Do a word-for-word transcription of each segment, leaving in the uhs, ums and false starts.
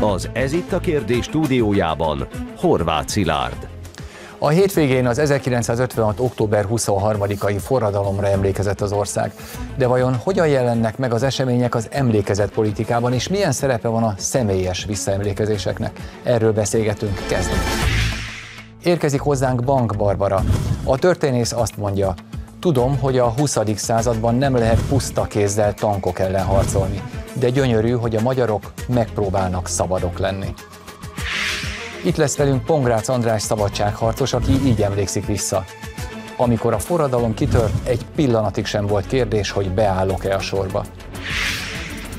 Az Ez itt a kérdés stúdiójában Horváth Szilárd. A hétvégén az ezerkilencszázötvenhat október huszonharmadikai forradalomra emlékezett az ország. De vajon hogyan jelennek meg az események az emlékezetpolitikában, és milyen szerepe van a személyes visszaemlékezéseknek? Erről beszélgetünk, kezdünk. Érkezik hozzánk Bank Barbara. A történész azt mondja, tudom, hogy a huszadik században nem lehet puszta kézzel tankok ellen harcolni, de gyönyörű, hogy a magyarok megpróbálnak szabadok lenni. Itt lesz velünk Pongrácz András szabadságharcos, aki így emlékszik vissza. Amikor a forradalom kitört, egy pillanatig sem volt kérdés, hogy beállok-e a sorba.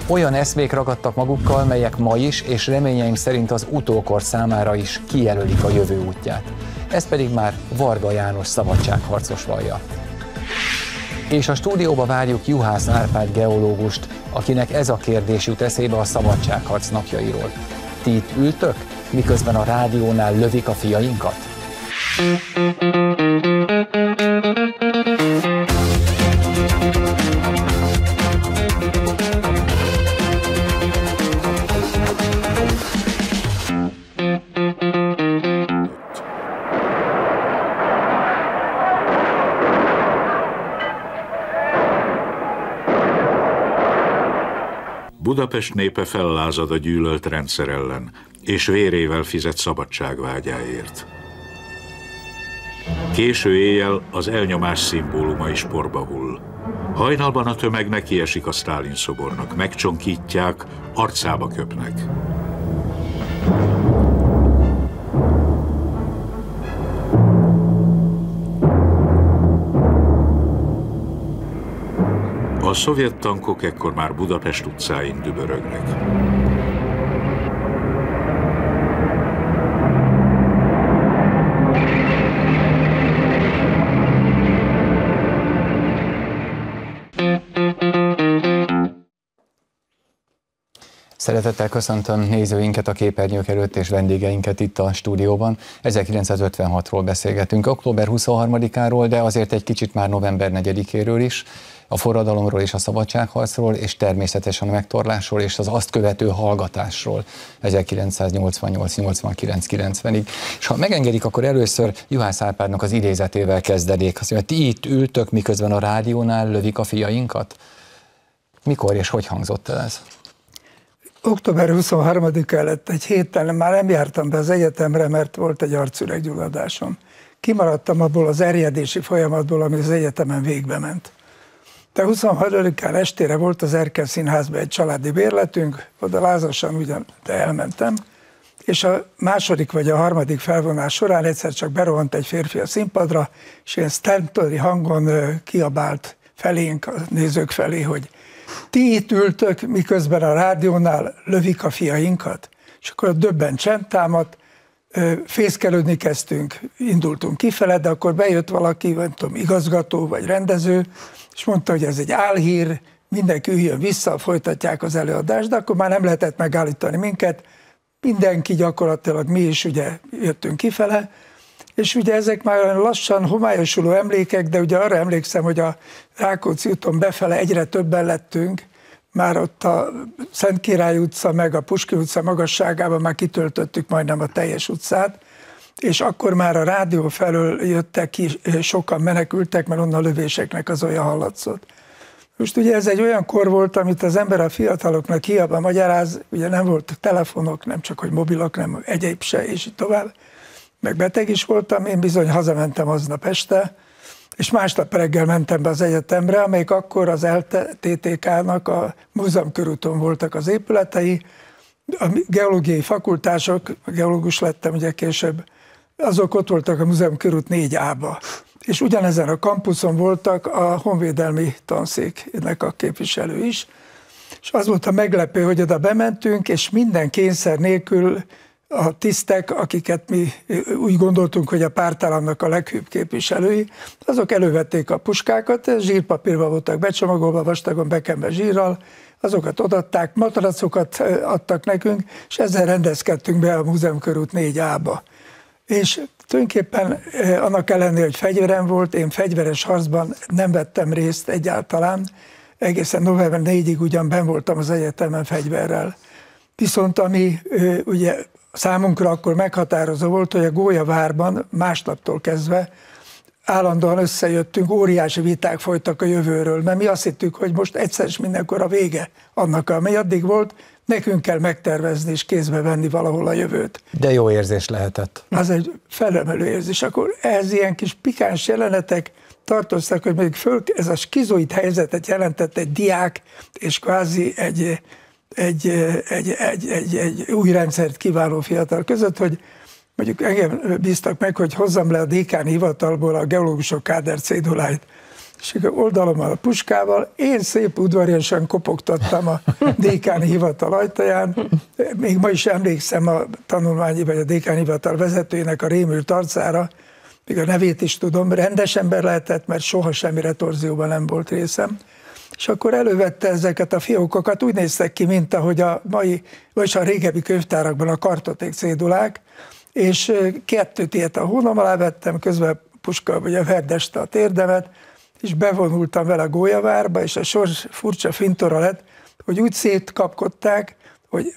Olyan eszmék ragadtak magukkal, melyek ma is, és reményeim szerint az utókor számára is kijelölik a jövő útját. Ez pedig már Varga János szabadságharcos vallja. És a stúdióba várjuk Juhász Árpád geológust, akinek ez a kérdés jut eszébe a szabadságharc napjairól. Ti itt ültök, miközben a rádiónál lövik a fiainkat? Budapest népe fellázad a gyűlölt rendszer ellen, és vérével fizet szabadságvágyáért. Késő éjjel az elnyomás szimbóluma is porba hull. Hajnalban a tömeg nekiesik a Sztálin-szobornak, megcsonkítják, arcába köpnek. A szovjet tankok ekkor már Budapest utcáin dübörögnek. Szeretettel köszöntöm nézőinket a képernyők előtt és vendégeinket itt a stúdióban. ezerkilencszázötvenhatról beszélgetünk, október huszonharmadikáról, de azért egy kicsit már november negyedikéről is, a forradalomról és a szabadságharcról, és természetesen a megtorlásról és az azt követő hallgatásról ezerkilencszáznyolcvannyolc nyolcvankilenc kilencvenig. És ha megengedik, akkor először Juhász Árpádnak az idézetével kezdenék. Azt mondja, ti itt ültök, miközben a rádiónál lövik a fiainkat? Mikor és hogy hangzott el ez? október huszonharmadika lett egy héttel, már nem jártam be az egyetemre, mert volt egy arcüreggyulladásom. Kimaradtam abból az erjedési folyamatból, ami az egyetemen végbe ment. De huszonhatodikán estére volt az Erkel színházban egy családi bérletünk, oda lázasan ugyan, de elmentem, és a második vagy a harmadik felvonás során egyszer csak berohant egy férfi a színpadra, és ilyen stentori hangon kiabált felénk, a nézők felé, hogy ti itt ültök, miközben a rádiónál lövik a fiainkat, és akkor a döbben csend támadt, fészkelődni kezdtünk, indultunk kifele, de akkor bejött valaki, nem tudom, igazgató vagy rendező, és mondta, hogy ez egy álhír, mindenki üljön vissza, folytatják az előadást, de akkor már nem lehetett megállítani minket, mindenki gyakorlatilag, mi is ugye jöttünk kifele, és ugye ezek már olyan lassan homályosuló emlékek, de ugye arra emlékszem, hogy a Rákóczi úton befele egyre többen lettünk, már ott a Szentkirály utca meg a Puskin utca magasságában már kitöltöttük majdnem a teljes utcát, és akkor már a rádió felől jöttek ki, sokan menekültek, mert onnan a lövéseknek az olyan hallatszott. Most ugye ez egy olyan kor volt, amit az ember a fiataloknak hiába magyaráz, ugye nem voltak telefonok, nem csak hogy mobilok, nem egyéb se, és így tovább. Meg beteg is voltam, én bizony hazamentem aznap este, és másnap reggel mentem be az egyetemre, amelyik akkor az el té té ká-nak a múzeum körúton voltak az épületei, a geológiai fakultások, geológus lettem ugye később, azok ott voltak a múzeum körút négy á-ba, és ugyanezen a kampuszon voltak a honvédelmi tanszéknek a képviselő is, és az volt a meglepő, hogy oda bementünk, és minden kényszer nélkül a tisztek, akiket mi úgy gondoltunk, hogy a pártállamnak a leghőbb képviselői, azok elővették a puskákat, zsírpapírba voltak becsomagolva, vastagon bekenve zsírral, azokat odaadták, materacokat adtak nekünk, és ezzel rendezkedtünk be a múzeum körút négy á-ba. És tulajdonképpen annak ellenére, hogy fegyverem volt, én fegyveres harcban nem vettem részt egyáltalán, egészen november negyedikéig ugyan benn voltam az egyetemen fegyverrel. Viszont ami ugye számunkra akkor meghatározó volt, hogy a Gólyavárban másnaptól kezdve állandóan összejöttünk, óriási viták folytak a jövőről, mert mi azt hittük, hogy most egyszer is mindenkor a vége annak, amely addig volt, nekünk kell megtervezni és kézbe venni valahol a jövőt. De jó érzés lehetett. Az egy felemelő érzés. Akkor ehhez ilyen kis pikáns jelenetek tartoztak, hogy még föl, ez a skizoid helyzetet jelentett egy diák, és kvázi egy, egy, egy, egy, egy, egy új rendszert kiváló fiatal között, hogy mondjuk engem bíztak meg, hogy hozzam le a dékáni hivatalból a geológusok káder céduláit. És oldalommal a puskával, én szép udvariasan kopogtattam a dékáni hivatal ajtaján. Még ma is emlékszem a tanulmányi vagy a dékáni hivatal vezetőjének a rémült arcára, még a nevét is tudom, rendes ember lehetett, mert soha semmi retorzióban nem volt részem. És akkor elővette ezeket a fiókokat, úgy néztek ki, mint ahogy a mai, vagyis a régebbi könyvtárakban a kartoték cédulák, és kettőt ilyet a hónom alá vettem, közben puska ugye verdeste a térdemet, és bevonultam vele a Gólyavárba, és a sors furcsa fintora lett, hogy úgy szétkapkodták, hogy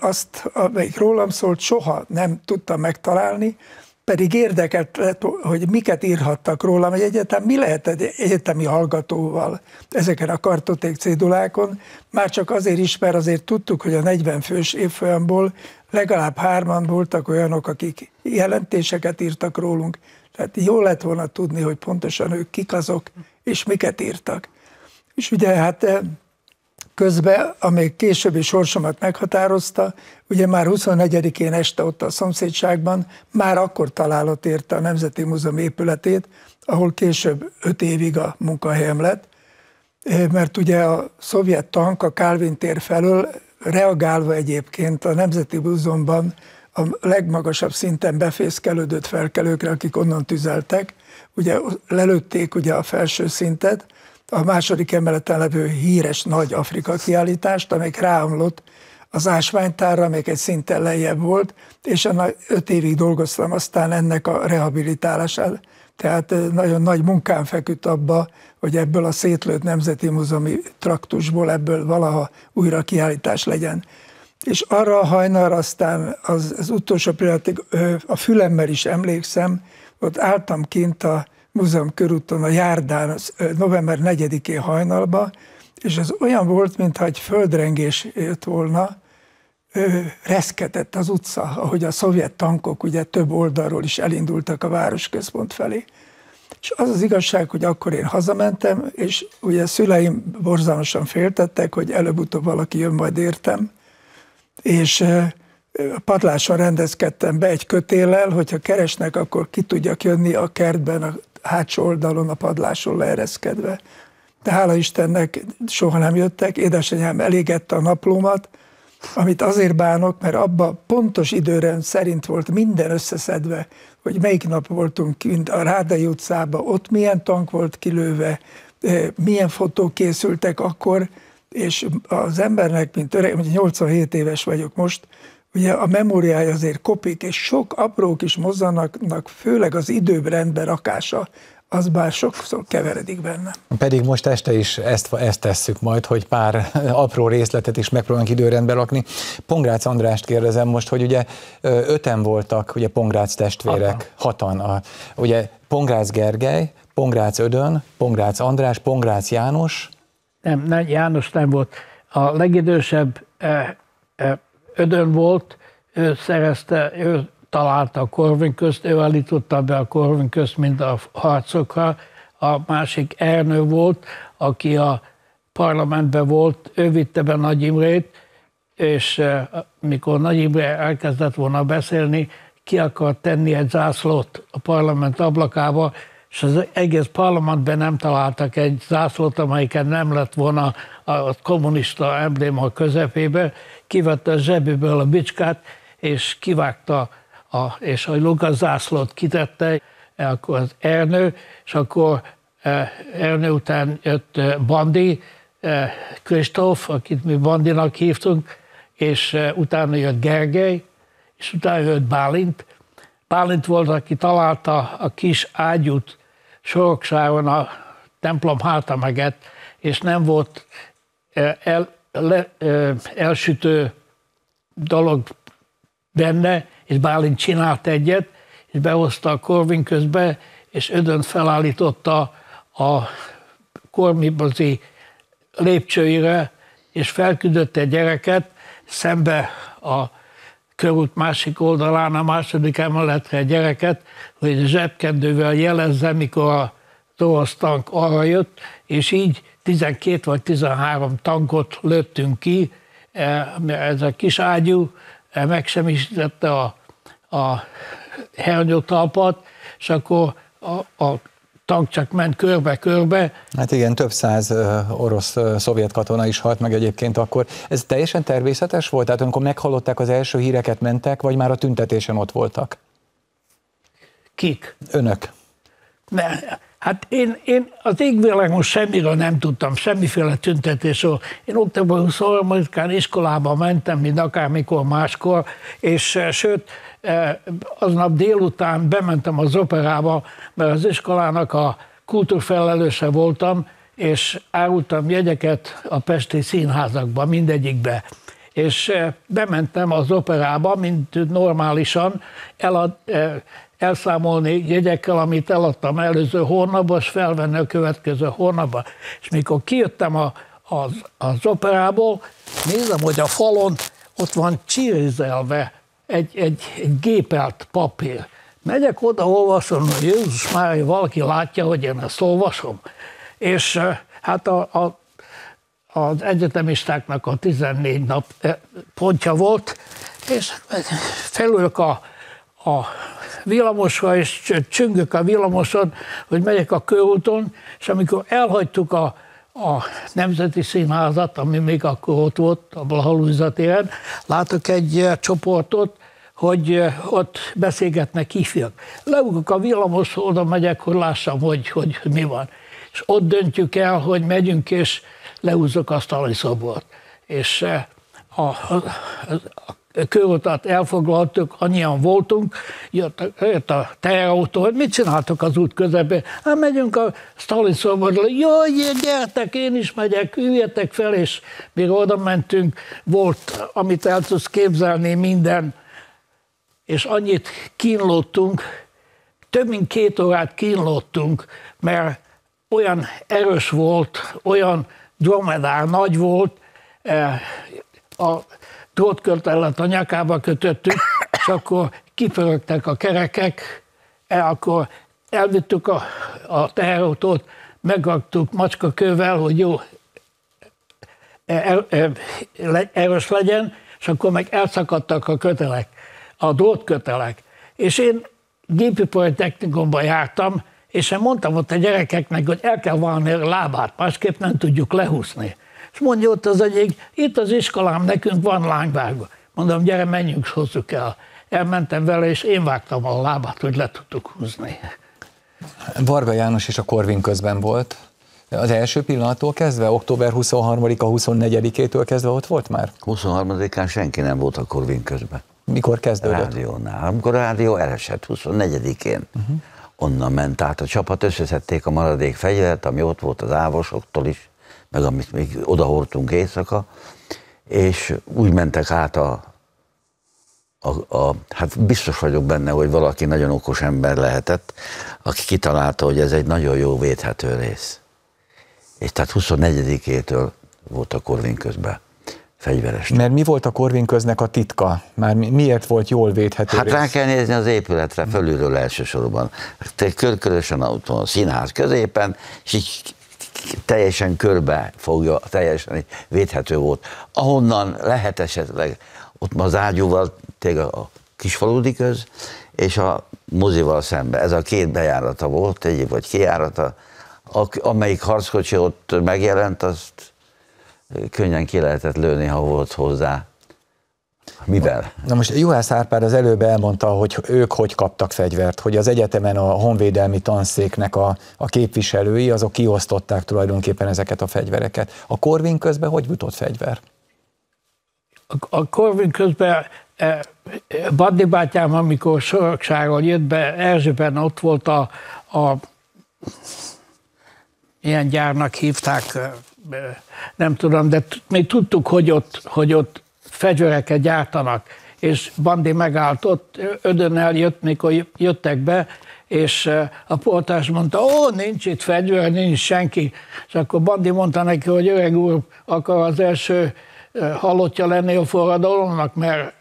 azt, amelyik rólam szólt, soha nem tudtam megtalálni, pedig érdekelt lett, hogy miket írhattak rólam, hogy egyetem mi lehet egy egyetemi hallgatóval ezeken a kartoték cédulákon, már csak azért is, mert azért tudtuk, hogy a negyven fős évfolyamból legalább hárman voltak olyanok, akik jelentéseket írtak rólunk. Tehát jó lett volna tudni, hogy pontosan ők kik azok, és miket írtak. És ugye hát közben, amely későbbi sorsomat meghatározta, ugye már huszonnegyedikén este ott a szomszédságban, már akkor találat érte a Nemzeti Múzeum épületét, ahol később öt évig a munkahelyem lett, mert ugye a szovjet tank a Kálvin tér felől reagálva egyébként a Nemzeti Múzeumban a legmagasabb szinten befészkelődött felkelőkre, akik onnan tüzeltek, ugye lelőtték ugye a felső szintet, a második emeleten levő híres nagy Afrika kiállítást, amelyik ráomlott az ásványtárra, amelyik egy szinten lejjebb volt, és ennek öt évig dolgoztam aztán ennek a rehabilitálásán. Tehát nagyon nagy munkám feküdt abba, hogy ebből a szétlőtt Nemzeti Múzeumi traktusból ebből valaha újra kiállítás legyen. És arra a hajnalra aztán az, az utolsó pillanatig a fülemmel is emlékszem, ott álltam kint a múzeum körúton a járdán november negyedikén hajnalba, és ez olyan volt, mintha egy földrengés jött volna, reszketett az utca, ahogy a szovjet tankok ugye több oldalról is elindultak a városközpont felé. És az az igazság, hogy akkor én hazamentem, és ugye szüleim borzalmasan féltettek, hogy előbb-utóbb valaki jön majd értem, és a padláson rendezkedtem be egy kötéllel, hogyha keresnek, akkor ki tudjak jönni a kertben, a hátsó oldalon, a padláson leereszkedve. De hála Istennek soha nem jöttek, édesanyám elégette a naplómat, amit azért bánok, mert abban pontos időrend szerint volt minden összeszedve, hogy melyik nap voltunk kint a Rádai utcában, ott milyen tank volt kilőve, milyen fotók készültek akkor, és az embernek, mint öreg, nyolcvanhét éves vagyok most, ugye a memóriája azért kopik, és sok apró kis mozzanatnak, főleg az időrendbe rakása, az bár sokszor keveredik benne. Pedig most este is ezt, ezt tesszük majd, hogy pár apró részletet is megpróbálunk időrendbe rakni. Pongrácz Andrást kérdezem most, hogy ugye öten voltak, ugye Pongrácz testvérek, Aha. hatan. A, ugye Pongrácz Gergely, Pongrácz Ödön, Pongrácz András, Pongrácz János. Nem, nem, János nem volt. A legidősebb eh, eh, Ödön volt, ő szerezte, ő találta a Corvin közt, ő állította be a Corvin közt, mint a harcokra. A másik Ernő volt, aki a parlamentben volt, ő vitte be Nagy Imrét, és eh, mikor Nagy Imre elkezdett volna beszélni, ki akart tenni egy zászlót a parlament ablakába, és az egész parlamentben nem találtak egy zászlót, amelyiken nem lett volna a kommunista embléma közepébe, kivette a zsebéből a bicskát, és kivágta, a, és a Luka zászlót kitette, akkor az Ernő, és akkor Ernő után jött Bandi Kristóf, akit mi Bandinak hívtunk, és utána jött Gergely, és utána jött Bálint. Bálint volt, aki találta a kis ágyút Soroksáron a templom háta meget, és nem volt el, le, elsütő dolog benne, és Bálint csinált egyet, és behozta a Corvin közbe, és Ödön felállította a Corvin mozi lépcsőire, és felküldött egy gyereket szembe a körút másik oldalán, a második emeletre egy gyereket, hogy zsebkendővel jelezze, mikor a orosz tank arra jött, és így tizenkét vagy tizenhárom tankot lőttünk ki, ez a kis ágyú megsemmisítette a, a hernyótalpat, és akkor a, a tank csak ment körbe-körbe. Hát igen, több száz orosz-szovjet katona is halt meg egyébként akkor. Ez teljesen természetes volt? Tehát amikor meghallották az első híreket, mentek, vagy már a tüntetésen ott voltak? Kik? Önök. Ne, hát én, én az égvilágon semmiről nem tudtam, semmiféle tüntetésről. Én október huszonharmadikán iskolába mentem, mint akármikor máskor, és sőt, aznap délután bementem az operába, mert az iskolának a kultúrfelelőse voltam, és árultam jegyeket a pesti színházakba, mindegyikbe. És bementem az operába, mint normálisan, elad, elszámolni jegyekkel, amit eladtam előző hónapban, és felvenni a következő hónapban. És mikor kijöttem a, az, az operából, nézem, hogy a falon ott van csírizelve egy, egy, egy gépelt papír. Megyek oda, olvasom, hogy Jézus Mária, valaki látja, hogy én ezt olvasom. És hát a, a, az egyetemistáknak a tizennégy nap pontja volt, és felülök a a villamosra, és csüngök a villamoson, hogy megyek a körúton, és amikor elhagytuk a, a Nemzeti Színházat, ami még akkor ott volt, a Blaha-Lujza téren, látok egy csoportot, hogy ott beszélgetnek ifjak. Leugrok a villamosra, oda megyek, hogy lássam, hogy, hogy mi van. És ott döntjük el, hogy megyünk, és leúzzuk a Sztálin-szobort. És a, a, a körútat elfoglaltuk, annyian voltunk, jött a, jött a teherautó, hogy mit csináltok az út közepén? Hát megyünk a Sztálin-szoborra, jaj, gyertek, én is megyek, üljetek fel, és még oda mentünk, volt, amit el tudsz képzelni, minden, és annyit kínlódtunk, több mint két órát kínlódtunk, mert olyan erős volt, olyan dromedár nagy volt, a drótkörtellet a nyakába kötöttük, és akkor kipörögtek a kerekek, el, akkor elvittük a, a teherautót, megraktuk macskakővel, hogy jó, er, er, er, erős legyen, és akkor meg elszakadtak a kötelek, a drótkötelek. És én gépipari technikumban jártam, és én mondtam ott a gyerekeknek, hogy el kell válni a lábát, másképp nem tudjuk lehúzni. És mondja ott az egyik, itt az iskolám, nekünk van lányvágva. Mondom, gyere, menjünk, hozzuk el. Elmentem vele, és én vágtam a lábát, hogy le tudtuk húzni. Varga János is a Corvin közben volt. Az első pillanattól kezdve, október huszonharmadika huszonnegyedikétől kezdve ott volt már? huszonharmadikán senki nem volt a Corvin közben. Mikor kezdődött? Rádiónál. Amikor a rádió elesett, huszonnegyedikén. Uh-huh. Onnan ment át a csapat, összeszedték a maradék fegyvert, ami ott volt az ávosoktól is, meg amit még odahordtunk éjszaka, és úgy mentek át a, a, a... Hát biztos vagyok benne, hogy valaki nagyon okos ember lehetett, aki kitalálta, hogy ez egy nagyon jó védhető rész. És tehát huszonnegyedikétől volt a Corvin közben fegyveres. Mert mi volt a Corvin köznek a titka? Már miért volt jól védhető? Hát rész? Rá kell nézni az épületre, felülről elsősorban. Körkörösen autón, a színház középen, és így teljesen körbe fogja, teljesen védhető volt. Ahonnan lehet esetleg, ott az ágyúval, tényleg a Kisfaludy köz, és a mozival szembe. Ez a két bejárata volt, egyéb vagy kijárata. Amelyik harckocsi ott megjelent, azt könnyen ki lehetett lőni, ha volt hozzá. Mivel? Na most Juhász Árpád az előbb elmondta, hogy ők hogy kaptak fegyvert, hogy az egyetemen a honvédelmi tanszéknek a, a képviselői, azok kiosztották tulajdonképpen ezeket a fegyvereket. A Corvin közben hogy jutott fegyver? A, a Corvin közben eh, Bandi bátyám, amikor Soroksáról jött be, Erzsében ott volt a, a ilyen gyárnak hívták, nem tudom, de még tudtuk, hogy ott, hogy ott fegyvereket gyártanak, és Bandi megállt ott, Ödön eljött, mikor jöttek be, és a portás mondta, ó, nincs itt fegyver, nincs senki. És akkor Bandi mondta neki, hogy öreg úr akar az első halottja lenni a forradalomnak, mert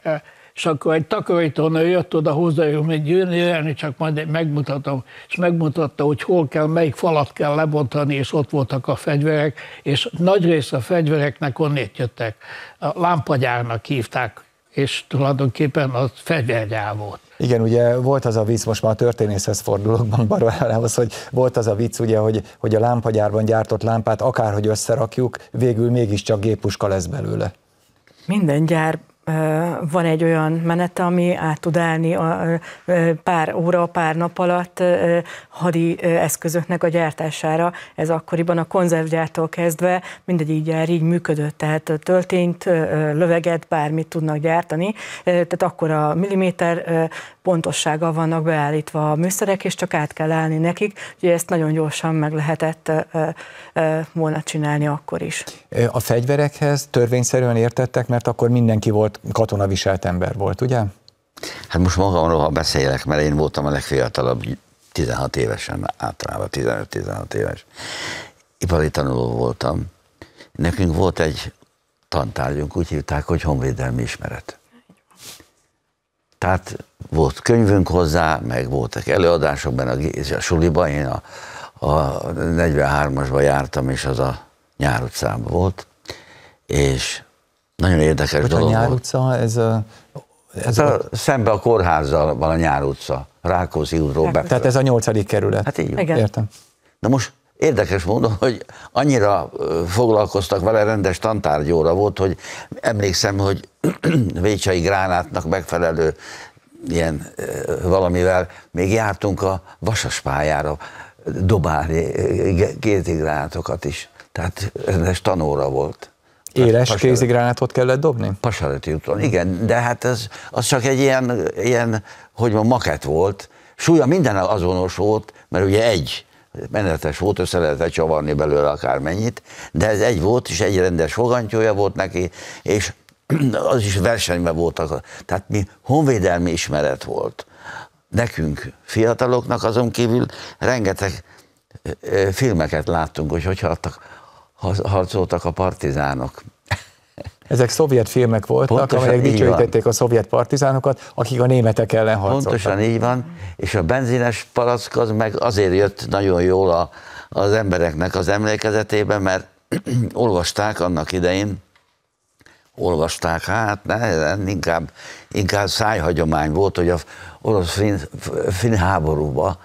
és akkor egy takarítónő jött oda hozzájuk, hogy gyűjteni, csak majd megmutatom. És megmutatta, hogy hol kell, melyik falat kell lebontani, és ott voltak a fegyverek, és nagy része a fegyvereknek onnét jöttek. A lámpagyárnak hívták, és tulajdonképpen az fegyvergyár volt. Igen, ugye volt az a vicc, most már a történészhez fordulok, Bank Barbarához, hogy volt az a vicc, ugye, hogy, hogy a lámpagyárban gyártott lámpát akárhogy összerakjuk, végül mégiscsak géppuska lesz belőle. Minden gyár van egy olyan menete, ami át tud állni a pár óra, pár nap alatt hadi eszközöknek a gyártására. Ez akkoriban a konzervgyártól kezdve mindegyik gyár így működött, tehát töltényt, löveget, bármit tudnak gyártani, tehát akkor a milliméter pontossággal vannak beállítva a műszerek, és csak át kell állni nekik, ugye ezt nagyon gyorsan meg lehetett volna csinálni akkor is. A fegyverekhez törvényszerűen értettek, mert akkor mindenki volt katonaviselt ember volt, ugye? Hát most magamról, ha beszélek, mert én voltam a legfiatalabb, tizenhat évesen általában, tizenöt-tizenhat éves. Ipari tanuló voltam. Nekünk volt egy tantárgyunk, úgy hívták, hogy honvédelmi ismeret. Tehát volt könyvünk hozzá, meg voltak előadások benne a suliban, én a, a negyvenhármasban jártam, és az a Nyár utcában volt, és nagyon érdekes ott dolog. A Nyár utca, ez a, ez a, a... Szembe a kórházzal van a Nyár utca, Rákosi útról. Tehát ez a nyolcadik kerület. Hát így igen. Értem. Na most érdekes módon, hogy annyira foglalkoztak vele, rendes tantárgyóra volt, hogy emlékszem, hogy Vécsai Gránátnak megfelelő ilyen valamivel még jártunk a Vasaspályára dobálni kézigránátokat is. Tehát rendes tanóra volt. Éles kézigránátot kellett dobni? Pasaröti úton, igen, de hát ez, az csak egy ilyen, ilyen hogy mondjam, makett volt. Súlya minden azonos volt, mert ugye egy menetes volt, össze lehetett csavarni belőle akármennyit, de ez egy volt, és egy rendes fogantyója volt neki, és az is versenyben voltak. Tehát mi honvédelmi ismeret volt. Nekünk, fiataloknak azon kívül rengeteg filmeket láttunk, hogy hogy hattak. Harcoltak a partizánok. Ezek szovjet filmek voltak, pontosan amelyek dicsőítették a szovjet partizánokat, akik a németek ellen harcoltak. Pontosan így van, és a benzines palack az meg azért jött nagyon jól a, az embereknek az emlékezetében, mert olvasták annak idején, olvasták, hát ne, inkább, inkább szájhagyomány volt, hogy a orosz-finn háborúban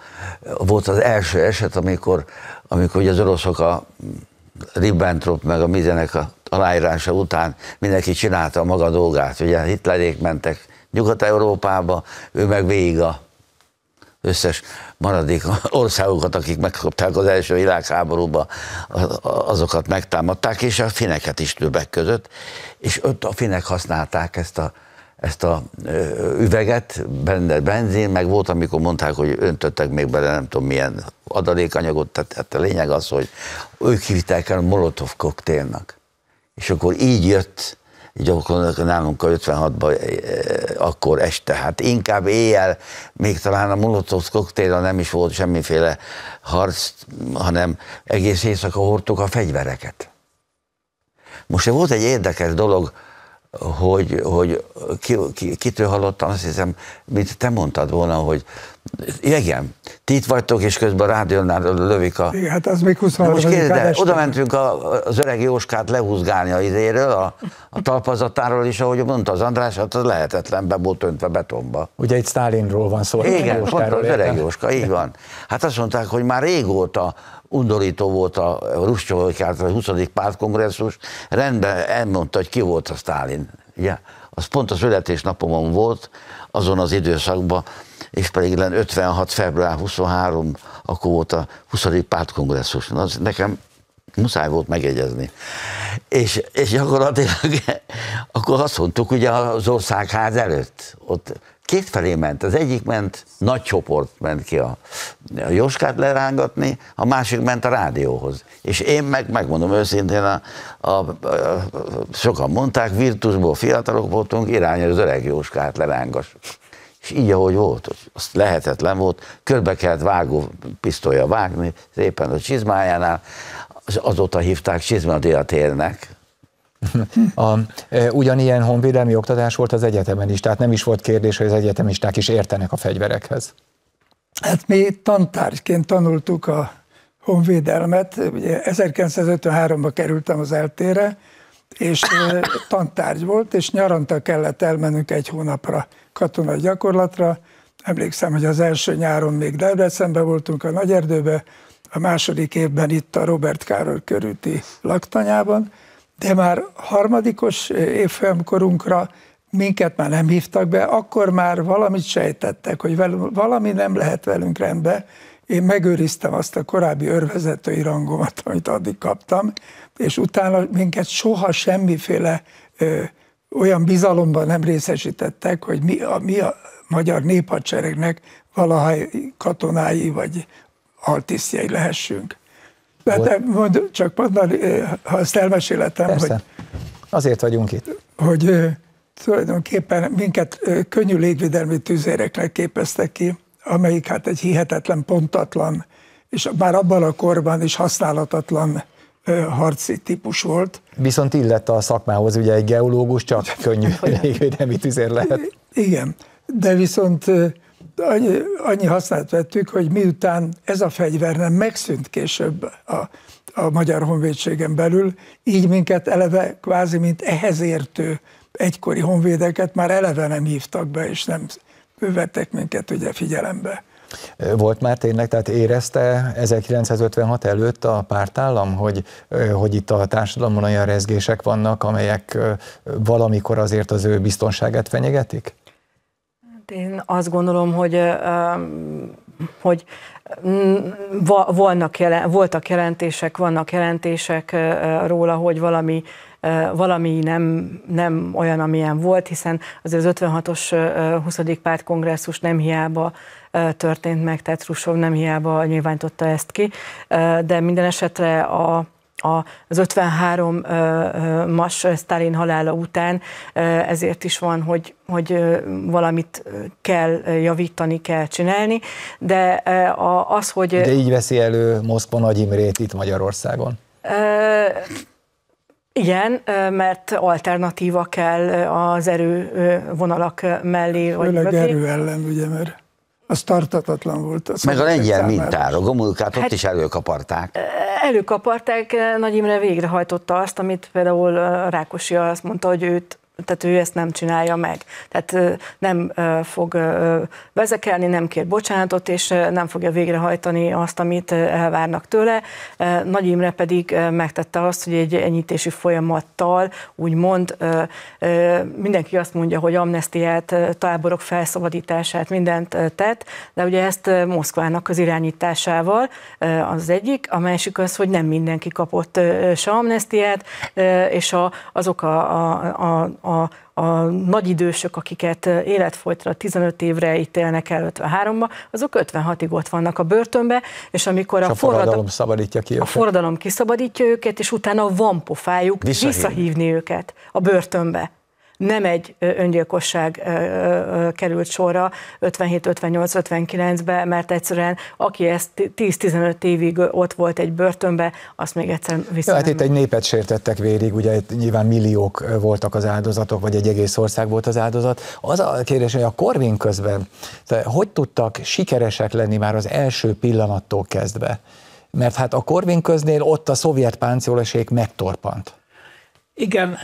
volt az első eset, amikor, amikor ugye az oroszok a Ribbentrop meg a mizenek a aláírása után mindenki csinálta a maga dolgát. Ugye Hitlerék mentek Nyugat-Európába, ő meg végig az összes maradék országokat, akik megkapták az első világháborúba, azokat megtámadták, és a fineket is többek között. És ott a finek használták ezt a, ezt a üveget, benne benzin, meg volt, amikor mondták, hogy öntöttek még bele nem tudom milyen adalékanyagot, tehát a lényeg az, hogy ők hívták el a Molotov-koktélnak. És akkor így jött, így akkor nálunk a ötvenhatban akkor este, hát inkább éjjel, még talán a Molotov-koktélra nem is volt semmiféle harc, hanem egész éjszaka hordtuk a fegyvereket. Most volt egy érdekes dolog, hogy, hogy ki, ki, kitől hallottam, azt hiszem, mint te mondtad volna, hogy igen, ti itt vagytok, és közben a rádiónál lövik a... Igen, hát az még huszonharmadikán most kérdez, oda mentünk a, az öreg Jóskát lehúzgálni a izéről, a, a talpazatáról is, ahogy mondta az András, hát az lehetetlen, be volt öntve betonba. Ugye itt Sztálinról van szó. Igen, pont az öreg Jóska, így van. Hát azt mondták, hogy már régóta undorító volt a Hruscsov által a huszadik pártkongresszus, rendben elmondta, hogy ki volt a Sztálin. Ugye? Az pont a születésnapomon volt, azon az időszakban, és pedig ötvenhat február huszonharmadika, akkor volt a huszadik pártkongresszus. Az nekem muszáj volt megjegyezni. És, és gyakorlatilag akkor azt mondtuk ugye az országház előtt, ott kétfelé ment. Az egyik ment, nagy csoport ment ki a, a Jóskát lerángatni, a másik ment a rádióhoz. És én meg, megmondom őszintén, a, a, a, a, sokan mondták, virtusból fiatalok voltunk, irány az öreg Jóskát lerángas. És így, ahogy volt, azt lehetetlen volt, körbe kellett vágó pisztolya vágni, szépen a csizmájánál, azóta hívták Csizmadéltérnek. A, e, ugyanilyen honvédelmi oktatás volt az egyetemen is, tehát nem is volt kérdés, hogy az egyetemisták is értenek a fegyverekhez. Hát mi tantárgyként tanultuk a honvédelmet, ugye ezerkilencszázötvenháromban kerültem az eltére, és e, tantárgy volt, és nyaranta kellett elmennünk egy hónapra katonai gyakorlatra. Emlékszem, hogy az első nyáron még Debrecenben voltunk a Nagyerdőbe, a második évben itt a Robert Károly körúti laktanyában, de már harmadikos évfolyamkorunkra minket már nem hívtak be, akkor már valamit sejtettek, hogy valami nem lehet velünk rendbe. Én megőriztem azt a korábbi őrvezetői rangomat, amit addig kaptam, és utána minket soha semmiféle ö, olyan bizalomban nem részesítettek, hogy mi a, mi a magyar néphadseregnek valaha katonái vagy altisztjei lehessünk. De mond, csak mondani, ha azt elmeséletem, persze. Hogy... azért vagyunk itt. Hogy tulajdonképpen minket könnyű légvédelmi tüzéreknek képeztek ki, amelyik hát egy hihetetlen, pontatlan, és már abban a korban is használatatlan harci típus volt. Viszont illett a szakmához, ugye egy geológus csak könnyű légvédelmi tüzér lehet. Igen, de viszont... Annyi, annyi használat vettük, hogy miután ez a fegyver nem megszűnt később a, a Magyar Honvédségen belül, így minket eleve kvázi, mint ehhez értő egykori honvédeket már eleve nem hívtak be, és nem vettek minket ugye figyelembe. Volt már tényleg, tehát érezte ezerkilencszázötvenhat előtt a pártállam, hogy, hogy itt a társadalomban olyan rezgések vannak, amelyek valamikor azért az ő biztonságát fenyegetik? Én azt gondolom, hogy, hogy voltak jelentések, vannak jelentések róla, hogy valami, valami nem, nem olyan, amilyen volt, hiszen az ötvenhatos huszadik pártkongresszus nem hiába történt meg, tehát Hruscsov nem hiába nyilvánította ezt ki, de minden esetre a... az ötvenhárom-as Sztálin halála után ezért is van, hogy, hogy valamit kell javítani, kell csinálni, de az, hogy... De így veszi elő Moszkva Nagy Imrét itt Magyarországon? Igen, mert alternatíva kell az erővonalak mellé. Főleg vagy erő ellen, ugye, mert... az tartatatlan volt. Az meg a lengyel mintára, Gomułkát hát, ott is előkaparták. Előkaparták, Nagy Imre végrehajtotta azt, amit például Rákosi azt mondta, hogy őt, tehát ő ezt nem csinálja meg. Tehát nem fog vezekelni, nem kér bocsánatot, és nem fogja végrehajtani azt, amit elvárnak tőle. Nagy Imre pedig megtette azt, hogy egy enyítési folyamattal, úgymond mindenki azt mondja, hogy amnesztiát, táborok felszabadítását, mindent tett, de ugye ezt Moszkvának az irányításával az egyik, a másik az, hogy nem mindenki kapott se amnesztiát, és a, azok a, a, a A, a nagy idősök, akiket életfolytra tizenöt évre ítélnek el ötvenháromba, azok ötvenhatig ott vannak a börtönbe, és amikor és a, a forradalom, forradalom szabadítja ki őket. A forradalom kiszabadítja őket, és utána van pofájuk visszahívni, visszahívni őket a börtönbe. Nem egy öngyilkosság került sorra ötvenhét, ötvennyolc, ötvenkilencben, mert egyszerűen aki ezt tíz-tizenöt évig ott volt egy börtönbe, azt még egyszer vissza. Ja, hát itt egy népet sértettek vérig, ugye itt nyilván milliók voltak az áldozatok, vagy egy egész ország volt az áldozat. Az a kérdés, hogy a Corvin közben, hogy tudtak sikeresek lenni már az első pillanattól kezdve? Mert hát a Corvin köznél ott a szovjet páncélosék megtorpant. Igen,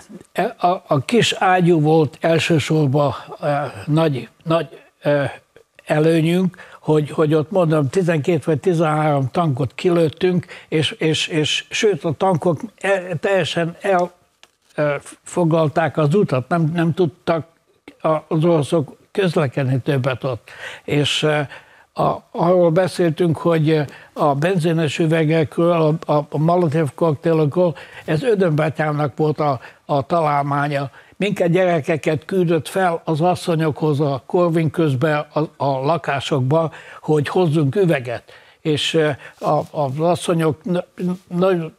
a, a kis ágyú volt elsősorban e, nagy, nagy e, előnyünk, hogy, hogy ott mondom, tizenkét vagy tizenhárom tankot kilőttünk, és, és, és sőt a tankok el, teljesen elfoglalták az utat, nem, nem tudtak az oroszok közlekedni többet ott. És e, a, arról beszéltünk, hogy a benzines üvegekről, a, a Molotov-koktélokról, ez Ödön bátyámnak volt a, a találmánya, minket, gyerekeket küldött fel az asszonyokhoz a Corvin közben a, a lakásokba, hogy hozzunk üveget. És a, az asszonyok nagyon,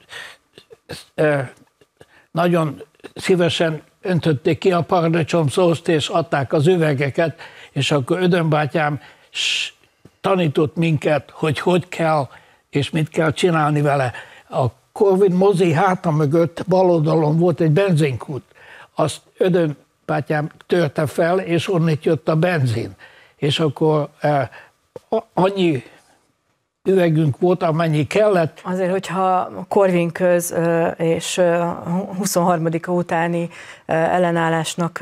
nagyon szívesen öntötték ki a paradicsomszószt, és adták az üvegeket, és akkor Ödön bátyám tanított minket, hogy hogy kell, és mit kell csinálni vele. A Corvin mozi háta mögött bal oldalon volt egy benzinkút. Azt Ödön bátyám törte fel, és onnit jött a benzin. És akkor eh, annyi üvegünk volt, amennyi kellett. Azért, hogyha Corvin köz és huszonharmadika utáni ellenállásnak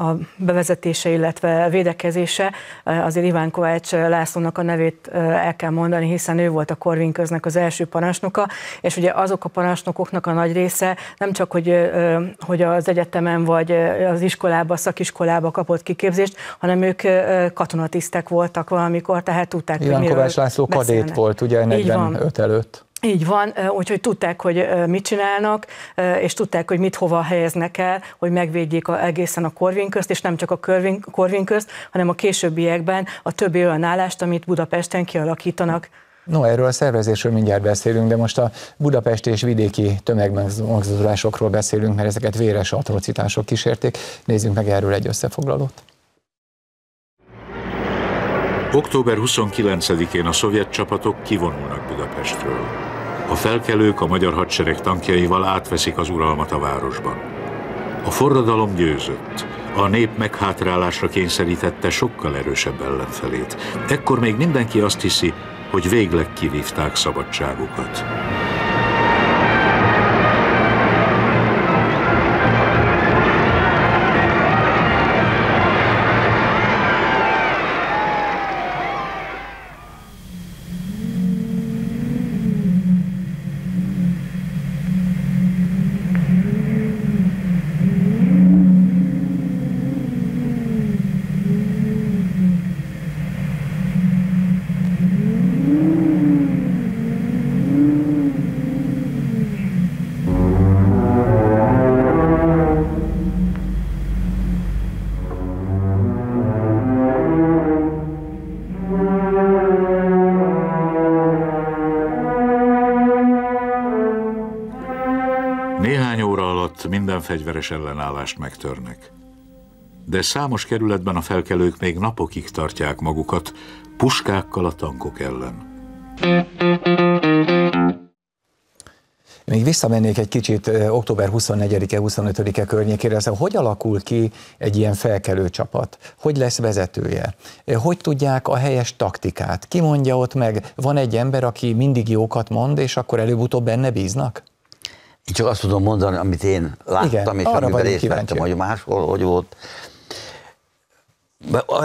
a bevezetése, illetve védekezése, azért Iván Kovács Lászlónak a nevét el kell mondani, hiszen ő volt a Corvin köznek az első parancsnoka, és ugye azok a parancsnokoknak a nagy része nem csak, hogy, hogy az egyetemen vagy az iskolába, szakiskolába kapott kiképzést, hanem ők katonatisztek voltak valamikor, tehát tudták, Iván hogy miről Szó kadét volt, ugye negyvenöt előtt. Így van, úgyhogy tudták, hogy mit csinálnak, és tudták, hogy mit hova helyeznek el, hogy megvédjék egészen a Corvin közt, és nem csak a Corvin közt, hanem a későbbiekben a többi olyan állást, amit Budapesten kialakítanak. No, erről a szervezésről mindjárt beszélünk, de most a budapesti és vidéki tömegmegmozdulásokról beszélünk, mert ezeket véres atrocitások kísérték. Nézzünk meg erről egy összefoglalót. október huszonkilencedikén a szovjet csapatok kivonulnak Budapestről. A felkelők a magyar hadsereg tankjaival átveszik az uralmat a városban. A forradalom győzött, a nép meghátrálásra kényszerítette sokkal erősebb ellenfelét. Ekkor még mindenki azt hiszi, hogy végleg kivívták szabadságukat. Fegyveres ellenállást megtörnek. De számos kerületben a felkelők még napokig tartják magukat puskákkal a tankok ellen. Még visszamennék egy kicsit október huszonnegyedike huszonötödike környékére, szóval hogy alakul ki egy ilyen felkelő csapat? Hogy lesz vezetője? Hogy tudják a helyes taktikát? Ki mondja ott meg? Van egy ember, aki mindig jókat mond, és akkor előbb-utóbb benne bíznak? Én csak azt tudom mondani, amit én láttam, igen, és amiben részt vettem, hogy máshol hogy volt.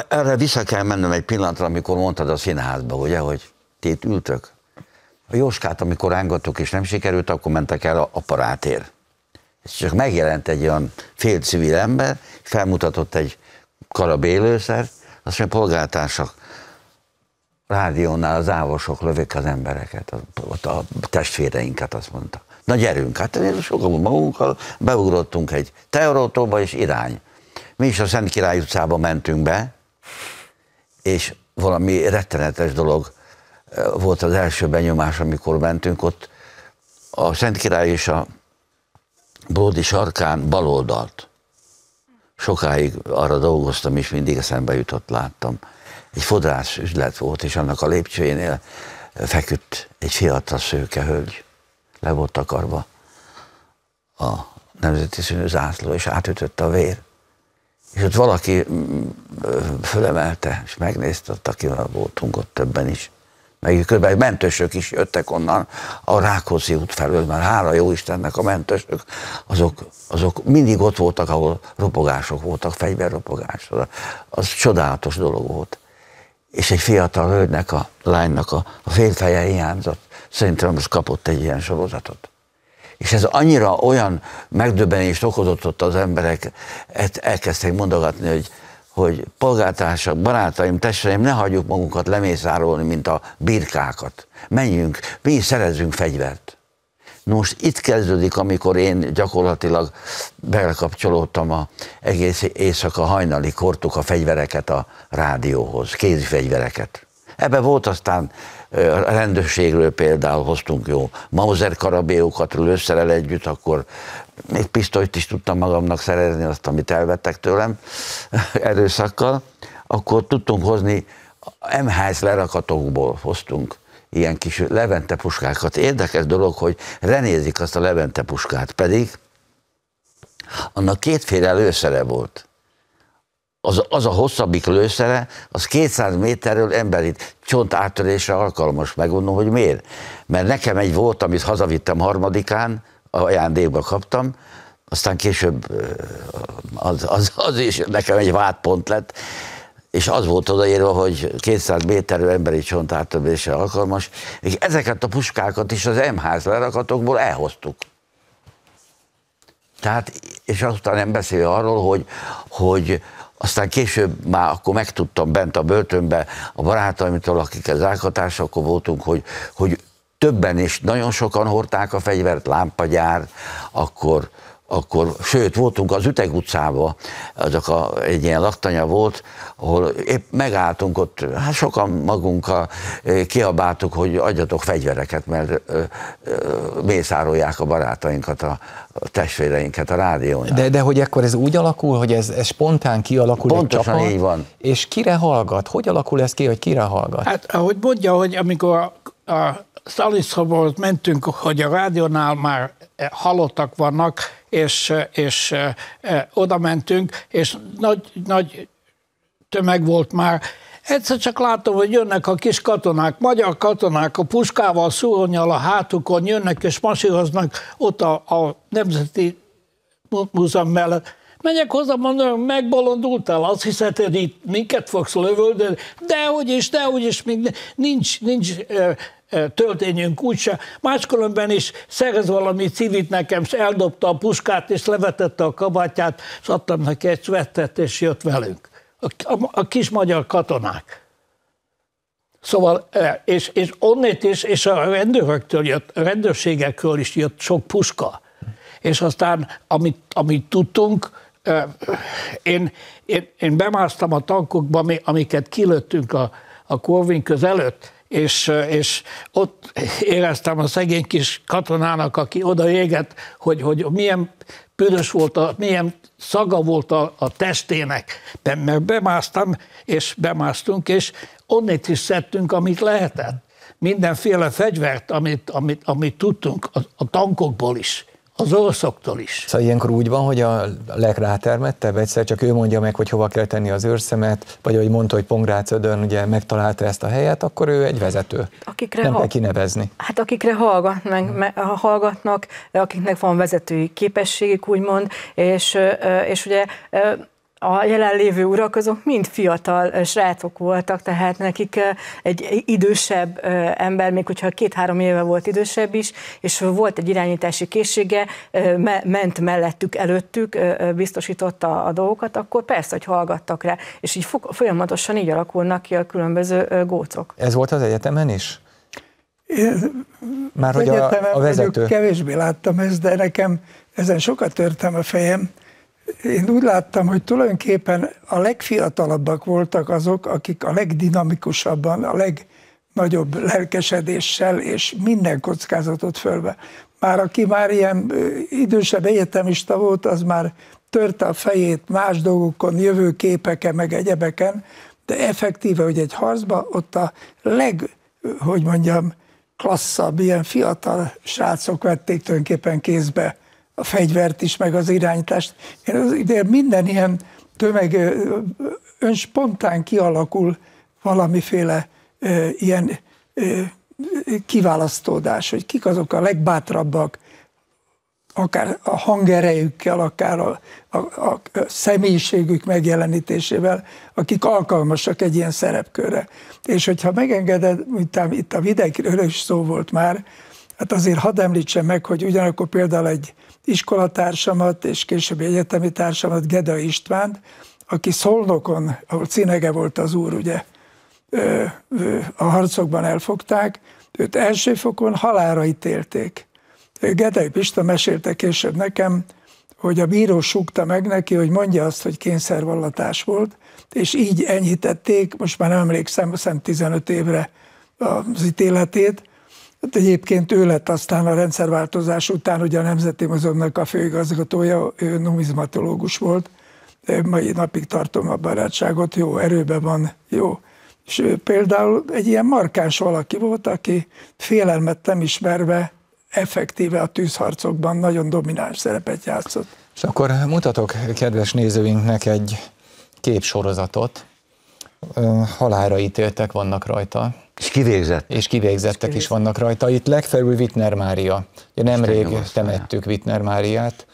Erre vissza kell mennem egy pillanatra, amikor mondtad a színházba, ugye, hogy ti ültök. A Jóskát, amikor rángattuk és nem sikerült, akkor mentek el a Apparátér. És csak megjelent egy olyan félcivil ember, felmutatott egy karabélőszert, azt mondja, polgártársak, rádiónál az ávosok lövik az embereket, ott a testvéreinket, azt mondta. Na gyerünk, hát sokan magunkkal beugrottunk egy teherautóba, és irány. Mi is a Szent Király utcába mentünk be, és valami rettenetes dolog volt az első benyomás, amikor mentünk ott. A Szent Király és a Bródi sarkán baloldalt. Sokáig arra dolgoztam, és mindig eszembe jutott, láttam. Egy fodrász üzlet volt, és annak a lépcsőjénél feküdt egy fiatal szőke hölgy. Le volt takarva a nemzeti színű zászló, és átütött a vér. És ott valaki fölemelte, és megnézte, akivel voltunk ott többen is. Meg körülbelül mentősök is jöttek onnan a Rákosi út felől, mert hála jó Istennek a mentősök, azok, azok mindig ott voltak, ahol ropogások voltak, fegyverropogás. Az csodálatos dolog volt. És egy fiatal hölgynek, a lánynak a, a félfeje hiányzott. Szerintem most kapott egy ilyen sorozatot. És ez annyira olyan megdöbbenést okozott ott az emberek, elkezdték mondogatni, hogy, hogy polgártársak, barátaim, testvéreim, ne hagyjuk magunkat lemészárolni, mint a birkákat. Menjünk, mi szerezzünk fegyvert. Nos, itt kezdődik, amikor én gyakorlatilag belekapcsolódtam a egész éjszaka hajnali kortuk a fegyvereket a rádióhoz, kézi fegyvereket. Ebben volt aztán a rendőrségről például hoztunk jó Mauser karabélyokat lőszerrel együtt, akkor még pisztolyt is tudtam magamnak szerezni, azt, amit elvettek tőlem erőszakkal, akkor tudtunk hozni, em há es zé lerakatokból hoztunk ilyen kis Levente puskákat. Érdekes dolog, hogy renézik azt a Levente puskát, pedig annak kétféle lőszere volt. Az, az a hosszabbik lőszere, az kétszáz méterről emberi csont áttörésre alkalmas, megmondom, hogy miért. Mert nekem egy volt, amit hazavittem harmadikán, ajándékba kaptam, aztán később az, az, az is nekem egy vádpont lett, és az volt odaírva, hogy kétszáz méterű emberi csont áttörésre alkalmas, és ezeket a puskákat is az em há es zé lerakatokból elhoztuk. Tehát, és aztán nem beszél arról, hogy, hogy aztán később már akkor megtudtam bent a börtönbe a barátaimtól, akikkel zárkatársakkor voltunk, hogy, hogy többen és nagyon sokan hordták a fegyvert, lámpagyár, akkor, akkor sőt, voltunk az Üteg utcában, azok a, egy ilyen laktanya volt, ahol épp megálltunk ott, hát sokan magunkkal kiabáltuk, hogy adjatok fegyvereket, mert ö, ö, mészárolják a barátainkat, a, a testvéreinket a rádiónál. De, de hogy akkor ez úgy alakul, hogy ez, ez spontán kialakul egy csapat? Pontosan így van. És kire hallgat? Hogy alakul ez ki, hogy kire hallgat? Hát ahogy mondja, hogy amikor a, a Sztálin-szoborhoz mentünk, hogy a rádiónál már halottak vannak, és, és e, e, oda mentünk, és nagy, nagy tömeg volt már. Egyszer csak látom, hogy jönnek a kis katonák, magyar katonák, a puskával, szúronnyal a hátukon jönnek, és masíroznak ott a, a Nemzeti Múzeum mellett. Megyek hozzá, mondom, megbolondultál, azt hiszed, hogy itt minket fogsz lövöldözni, dehogy is, dehogy is, még nincs, nincs e, történjünk úgyse. Máskülönben is szerez valami civit nekem, és eldobta a puskát, és levetette a kabátját, és adtam neki egy svettet, és jött velünk. A, a, a kis magyar katonák. Szóval, és, és onnét is, és a rendőröktől jött, a rendőrségekről is jött sok puska. És aztán, amit, amit tudtunk, én, én, én bemásztam a tankokba, amiket kilőttünk a, a Corvin köz előtt, És, és ott éreztem a szegény kis katonának, aki oda égett, hogy, hogy milyen pödös volt, a, milyen szaga volt a, a testének. De, mert bemásztam, és bemásztunk, és onnét is szedtünk, amit lehetett. Mindenféle fegyvert, amit, amit, amit tudtunk, a, a tankokból is, az őrszoktól is. Szóval ilyenkor úgy van, hogy a lelk rátermedtebb, egyszer csak ő mondja meg, hogy hova kell tenni az őrszemet, vagy ahogy mondta, hogy Pongrácz Ödön ugye megtalálta ezt a helyet, akkor ő egy vezető. Akikre nem kell kinevezni. Hát akikre hallgat, meg, me, hallgatnak, akiknek van vezetői képességük, úgymond, és, és ugye a jelenlévő urak azok mind fiatal srácok voltak, tehát nekik egy idősebb ember, még hogyha két-három éve volt idősebb is, és volt egy irányítási készsége, ment mellettük, előttük, biztosította a dolgokat, akkor persze, hogy hallgattak rá, és így folyamatosan így alakulnak ki a különböző gócok. Ez volt az egyetemen is? Már hogy a, a vezető. Kevésbé láttam ezt, de nekem ezen sokat törtem a fejem. Én úgy láttam, hogy tulajdonképpen a legfiatalabbak voltak azok, akik a legdinamikusabban, a legnagyobb lelkesedéssel és minden kockázatot fölve. Már aki már ilyen idősebb egyetemista volt, az már törte a fejét más dolgokon, jövőképeken, meg egyebeken, de effektíve, hogy egy harcba ott a leg, hogy mondjam, klasszabb, ilyen fiatal srácok vették tulajdonképpen kézbe a fegyvert is, meg az irányítást. Én az, de minden ilyen tömeg ön spontán kialakul valamiféle ö, ilyen ö, kiválasztódás, hogy kik azok a legbátrabbak, akár a hangerejükkel, akár a, a, a személyiségük megjelenítésével, akik alkalmasak egy ilyen szerepkörre. És hogyha megengeded, mintám itt a vidékről is szó volt már, hát azért hadd említsem meg, hogy ugyanakkor például egy iskolatársamat és későbbi egyetemi társamat, Gedai Istvánt, aki Szolnokon, ahol Cinege volt az úr, ugye, a harcokban elfogták, őt első fokon halálra ítélték. Gedei Pista mesélte később nekem, hogy a bíró súgta meg neki, hogy mondja azt, hogy kényszervallatás volt, és így enyhítették, most már nem emlékszem, szem tizenöt évre az ítéletét. Hát egyébként ő lett aztán a rendszerváltozás után, ugye a Nemzeti Múzeumnak a főigazgatója, ő numizmatológus volt, mai napig tartom a barátságot, jó erőben van, jó. És ő például egy ilyen markáns valaki volt, aki félelmet nem ismerve, effektíve a tűzharcokban nagyon domináns szerepet játszott. És akkor mutatok kedves nézőinknek egy képsorozatot. Halálra ítéltek vannak rajta. És kivégzettek. És kivégzettek is vannak rajta. Itt legfelül Wittner Mária. Nemrég temettük Wittner Máriát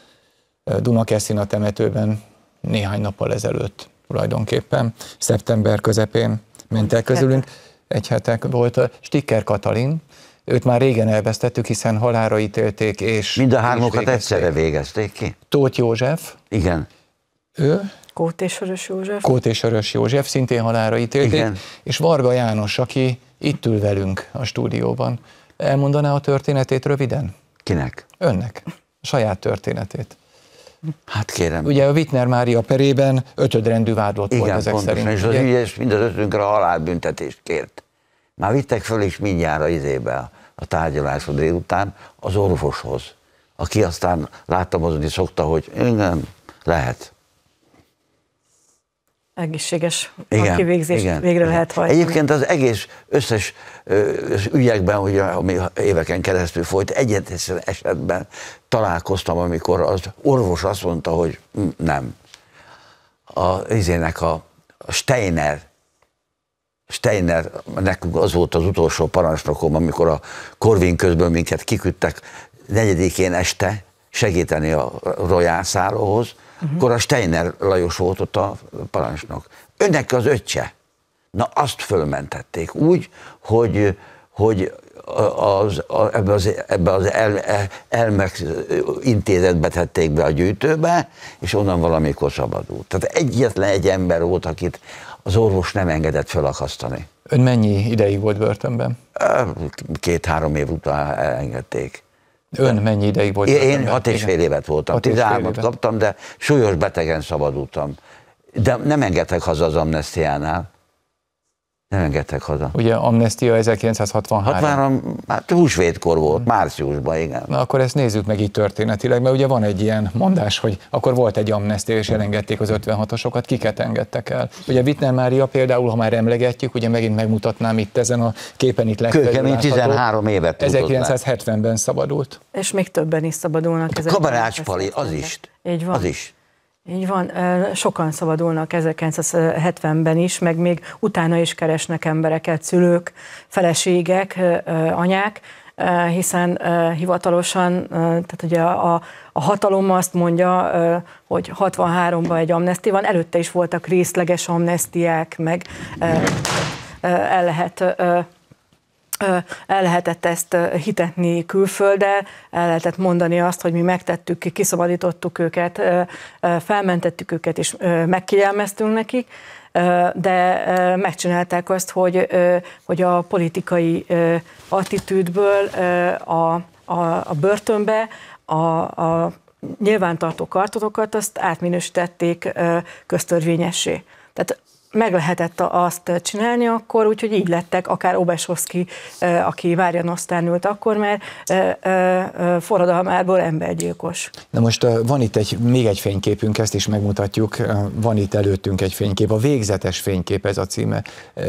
Dunakeszin a temetőben néhány nappal ezelőtt tulajdonképpen. Szeptember közepén ment el közülünk. Egy hetek volt a Stikker Katalin. Őt már régen elvesztettük, hiszen halálra ítélték, és... Mind a hármokat egyszerre végezték ki. Tóth József. Igen. Ő... Kót és Örös József. Kót és Örös József, szintén halálra ítélték. Igen. És Varga János, aki itt ül velünk a stúdióban. Elmondaná a történetét röviden? Kinek? Önnek. A saját történetét. Hát kérem. Ugye a Wittner Mária perében ötödrendű vádlott volt ezek pontosan, szerint. Igen, és az ügyes mind az ötünkre a halálbüntetést kért. Már vittek föl is mindjárt az izébe a tárgyalásra délután az orvoshoz, aki aztán láttamozni szokta, hogy nem lehet. Egészséges a kivégzés végre igen. lehet hajtani. Egyébként az egész összes összes ügyekben, ugye, ami éveken keresztül folyt, egyetlen esetben találkoztam, amikor az orvos azt mondta, hogy nem. A izének a, a Steiner, Steiner, nekünk az volt az utolsó parancsnokom, amikor a Corvin közből minket kiküldtek negyedikén este segíteni a rojászáróhoz, uh-huh. akkor a Steiner Lajos volt ott a parancsnok. Önnek az öccse. Na azt fölmentették úgy, hogy, hogy az, a, ebbe az, ebbe az el, elmek intézetbe tették be a gyűjtőbe, és onnan valamikor szabadult. Tehát egyetlen egy ember volt, akit az orvos nem engedett felakasztani. Ön mennyi ideig volt börtönben? Két-három év után elengedték. Ön mennyi ideig volt? Én hat és fél évet voltam, tizenhármat kaptam, de súlyos betegen szabadultam. De nem engedtek haza az amnestiánál. Nem engedtek haza. Ugye amnestia ezerkilencszázhatvanhárom. hatvanhárom, hát húsvétkor volt, márciusban, igen. Na akkor ezt nézzük meg így történetileg, mert ugye van egy ilyen mondás, hogy akkor volt egy amnestia, és elengedték az ötvenhatosokat, kiket engedtek el. Ugye Wittner Mária például, ha már emlegetjük, ugye megint megmutatnám itt ezen a képen itt legfelül látható. Kőkemény tizenhárom évet tudott már. ezerkilencszázhetvenben szabadult. És még többen is szabadulnak. Kabarács Pali, az is. Így van. Az is. Így van, sokan szabadulnak ezerkilencszázhetvenben is, meg még utána is keresnek embereket, szülők, feleségek, anyák, hiszen hivatalosan, tehát ugye a, a hatalom azt mondja, hogy hatvanháromban egy amnesztia van, előtte is voltak részleges amnesztiák, meg el lehet... el lehetett ezt hitetni külfölddel, el lehetett mondani azt, hogy mi megtettük, kiszabadítottuk őket, felmentettük őket, és megkegyelmeztünk nekik, de megcsinálták azt, hogy, hogy a politikai attitűdből a, a, a börtönbe a, a nyilvántartó kartonokat azt átminősítették köztörvényessé. Tehát meg lehetett azt csinálni akkor, úgyhogy így lettek, akár Obesovszky, aki Várjanosztán ült akkor, mert forradalmárból embergyilkos. Na most van itt egy, még egy fényképünk, ezt is megmutatjuk, van itt előttünk egy fénykép, a végzetes fénykép ez a címe.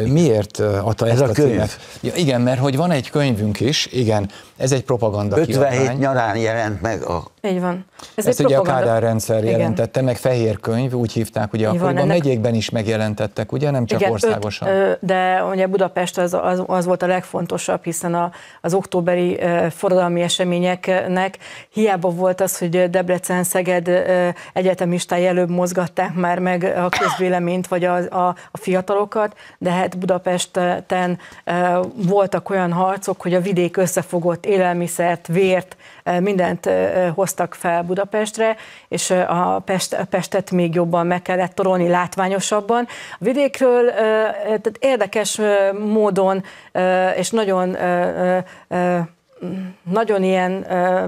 Miért adta ezt ez a, a címet? Ja, igen, mert hogy van egy könyvünk is, igen, ez egy propaganda ötvenhét kiadvány. nyarán jelent meg a... Így van. Ez ezt egy ugye propaganda... a Kádár rendszer jelentette, meg fehér könyv, úgy hívták, ugye akkor a megyékben is megjelentett. Ugye, nem csak igen, országosan. Öt, de ugye Budapest az, az, az volt a legfontosabb, hiszen a, az októberi forradalmi eseményeknek hiába volt az, hogy Debrecen-Szeged egyetemistái előbb mozgatták már meg a közvéleményt, vagy a, a, a fiatalokat, de hát Budapesten voltak olyan harcok, hogy a vidék összefogott, élelmiszert, vért, mindent hoztak fel Budapestre, és a, Pest, a Pestet még jobban meg kellett torolni látványosabban. A vidékről érdekes módon és nagyon nagyon ilyen ö,